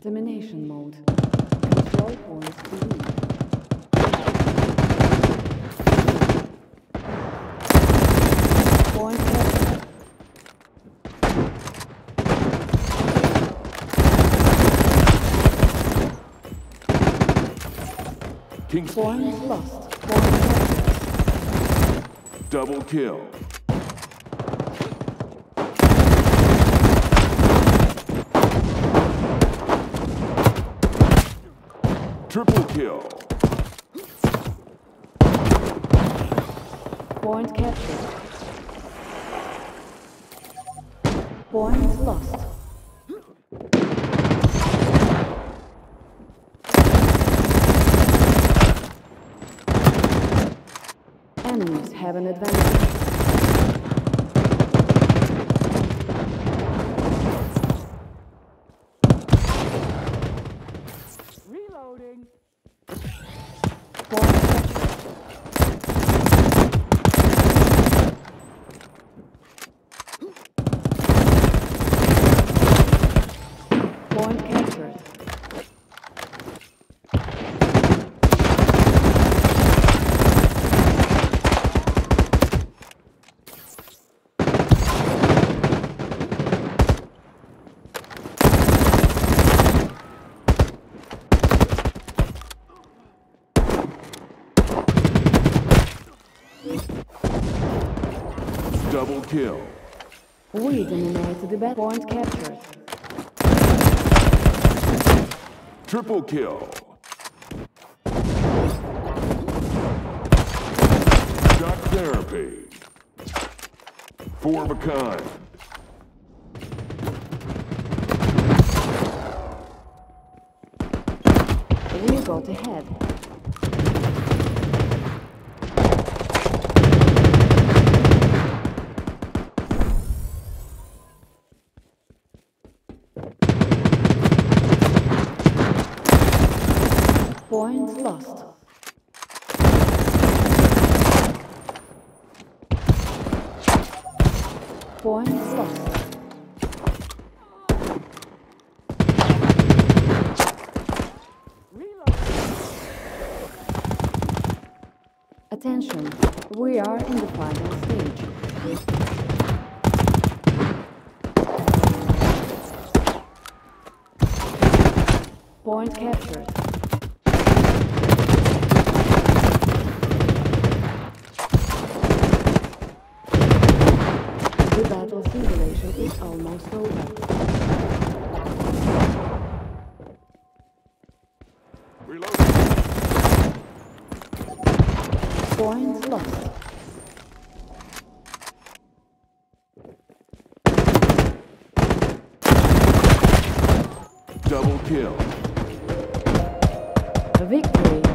Domination mode. Control points blue. Point lost. Point double kill. Triple kill. Point captured. Point lost. Enemies have an advantage. Reloading. Point captured. Double kill. We dominated the battle. Point captured. Triple kill. Shock therapy. Four of a kind. We got ahead. Point lost. Point lost. Reload. Attention, we are in the final stage. Point captured. The battle simulation is almost over. Reload. Point lost. Double kill. Victory.